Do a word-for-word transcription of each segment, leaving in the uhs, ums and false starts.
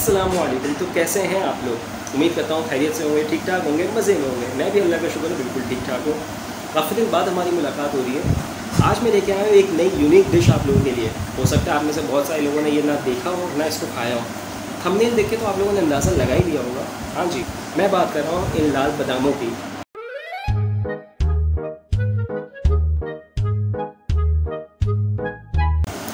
अस्सलाम वालेकुम। तो कैसे हैं आप लोग? उम्मीद करता हूँ खैरियत से होंगे, ठीक ठाक होंगे, मज़े में होंगे। मैं भी अल्लाह का शुक्र है बिल्कुल ठीक ठाक हूँ। काफ़ी दिन बाद हमारी मुलाकात हो रही है। आज मैं लेके आया हूँ एक नई यूनिक डिश आप लोगों के लिए। हो सकता है आप में से बहुत सारे लोगों ने ये ना देखा हो ना इसको खाया हो। थंबनेल देख के तो आप लोगों ने अंदाज़ा लगा ही लिया होगा। हाँ जी, मैं बात कर रहा हूँ इन लाल बादामों की।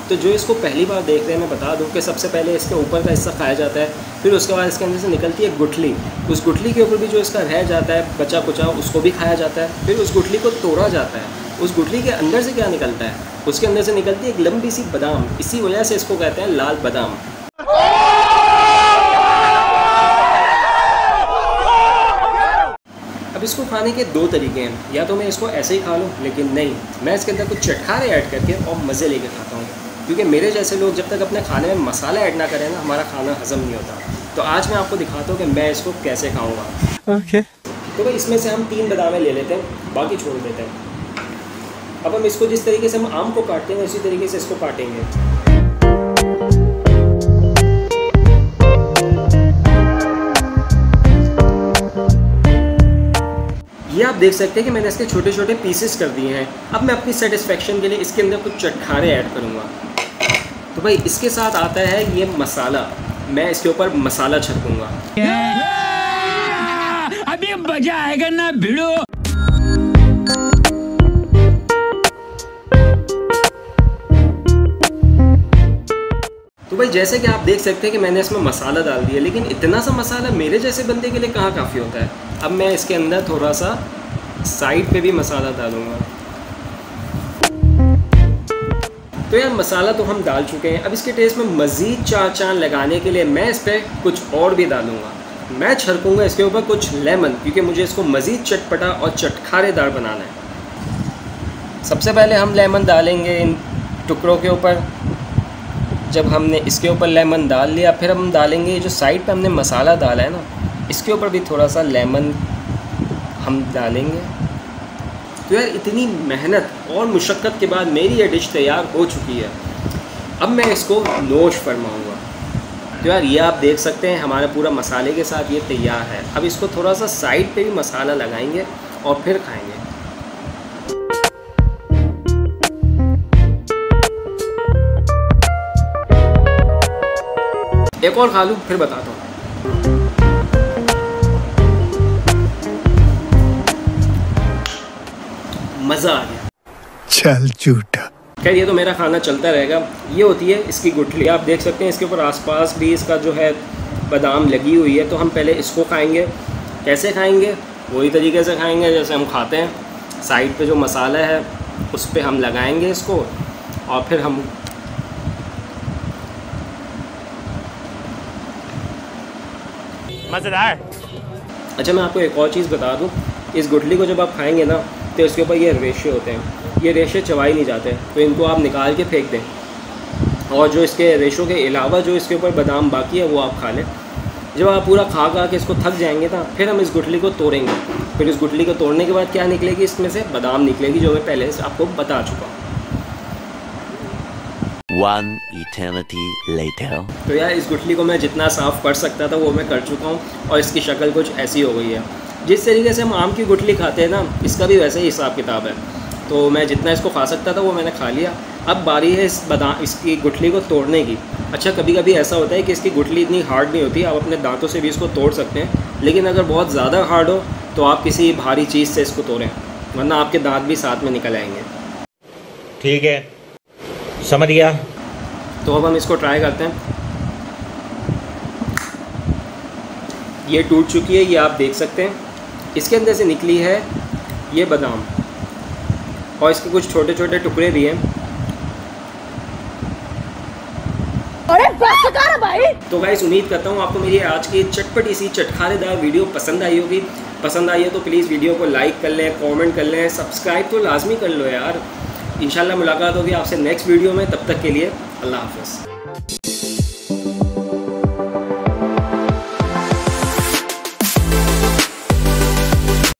तो जो इसको पहली बार देख रहे हैं, मैं बता दूं कि सबसे पहले इसके ऊपर का हिस्सा खाया जाता है, फिर उसके बाद इसके अंदर से निकलती है गुठली। उस गुठली के ऊपर भी जो इसका रह जाता है बचा कुचा, उसको भी खाया जाता है। फिर उस गुठली को तोड़ा जाता है। उस गुठली के अंदर से क्या निकलता है? उसके अंदर से निकलती है एक लंबी सी बादाम। इसी वजह से इसको कहते हैं लाल बादाम। अब इसको खाने के दो तरीके हैं। या तो मैं इसको ऐसे ही खा लूँ, लेकिन नहीं, मैं इसके अंदर कुछ चटखारे ऐड करके और मज़े लेकर खाता हूँ। क्योंकि मेरे जैसे लोग जब तक अपने खाने में मसाला ऐड ना करें ना, हमारा खाना हज़म नहीं होता। तो आज मैं आपको दिखाता हूँ कि मैं इसको कैसे खाऊंगा। Okay okay. तो भाई इसमें से हम तीन बादामें ले लेते हैं, बाकी छोड़ देते हैं। अब हम इसको जिस तरीके से हम आम को काटते हैं उसी तरीके से इसको काटेंगे। ये आप देख सकते हैं कि मैंने इसके छोटे छोटे पीसेस कर दिए हैं। अब मैं अपनी सेटिस्फेक्शन के लिए इसके अंदर कुछ चटखारे ऐड करूँगा। तो भाई इसके साथ आता है ये मसाला। मैं इसके ऊपर मसाला छिड़कूँगा। अभी मजा आएगा ना भिड़ो। तो भाई जैसे कि आप देख सकते हैं कि मैंने इसमें मसाला डाल दिया, लेकिन इतना सा मसाला मेरे जैसे बंदे के लिए कहाँ काफ़ी होता है। अब मैं इसके अंदर थोड़ा सा साइड पे भी मसाला डालूँगा। तो यार मसाला तो हम डाल चुके हैं। अब इसके टेस्ट में मज़ीद चार चांद लगाने के लिए मैं इस पर कुछ और भी डालूँगा। मैं छिड़कूँगा इसके ऊपर कुछ लेमन, क्योंकि मुझे इसको मज़ीद चटपटा और चटखारेदार बनाना है। सबसे पहले हम लेमन डालेंगे इन टुकड़ों के ऊपर। जब हमने इसके ऊपर लेमन डाल लिया, फिर हम डालेंगे जो साइड पे हमने मसाला डाला है ना, इसके ऊपर भी थोड़ा सा लेमन हम डालेंगे। तो यार इतनी मेहनत और मशक्क़त के बाद मेरी ये डिश तैयार हो चुकी है। अब मैं इसको नोश फरमाऊँगा। तो यार ये आप देख सकते हैं हमारा पूरा मसाले के साथ ये तैयार है। अब इसको थोड़ा सा साइड पे भी मसाला लगाएंगे और फिर खाएँगे। एक और खा लूँ फिर बताता हूँ। मज़ा आ गया। चल झूठा। खैर ये तो मेरा खाना चलता रहेगा। ये होती है इसकी गुठली। आप देख सकते हैं इसके ऊपर आसपास भी इसका जो है बादाम लगी हुई है। तो हम पहले इसको खाएंगे। कैसे खाएंगे? वही तरीके से खाएंगे जैसे हम खाते हैं। साइड पे जो मसाला है उस पर हम लगाएंगे इसको और फिर हम मज़ेदार। अच्छा मैं आपको एक और चीज़ बता दूँ, इस गुठली को जब आप खाएंगे ना तो इसके ऊपर ये रेशे होते हैं। ये रेशे चबाई नहीं जाते, तो इनको आप निकाल के फेंक दें और जो इसके रेशों के अलावा जो इसके ऊपर बादाम बाकी है वो आप खा लें। जब आप पूरा खा खा के इसको थक जाएंगे ना, फिर हम इस गुठली को तोड़ेंगे। फिर इस गुठली को तोड़ने के बाद क्या निकलेगी? इसमें से बादाम निकलेगी, जो मैं पहले आपको बता चुका हूँ। One eternity later. तो यार इस गुठली को मैं जितना साफ़ कर सकता था वो मैं कर चुका हूँ और इसकी शक्ल कुछ ऐसी हो गई है। जिस तरीके से हम आम की गुठली खाते हैं ना, इसका भी वैसे ही हिसाब किताब है। तो मैं जितना इसको खा सकता था वो मैंने खा लिया। अब बारी है इस बादाम इसकी गुठली को तोड़ने की। अच्छा कभी कभी ऐसा होता है कि इसकी गुठली इतनी हार्ड नहीं होती, आप अपने दांतों से भी इसको तोड़ सकते हैं। लेकिन अगर बहुत ज़्यादा हार्ड हो तो आप किसी भारी चीज़ से इसको तोड़ें, वरना आपके दांत भी साथ में निकल आएंगे। ठीक है, समझ गया। तो अब हम इसको ट्राई करते हैं। ये टूट चुकी है, ये आप देख सकते हैं। इसके अंदर से निकली है ये बादाम और इसके कुछ छोटे छोटे टुकड़े भी हैं। अरे बस कर भाई। तो गाइस उम्मीद करता हूँ आपको मेरी आज की चटपटी सी चटखारेदार वीडियो पसंद आई होगी। पसंद आई है तो प्लीज़ वीडियो को लाइक कर लें, कमेंट कर लें, सब्सक्राइब तो लाजमी कर लो यार। इंशाल्लाह मुलाकात होगी आपसे नेक्स्ट वीडियो में। तब तक के लिए अल्लाह हाफ़िज़।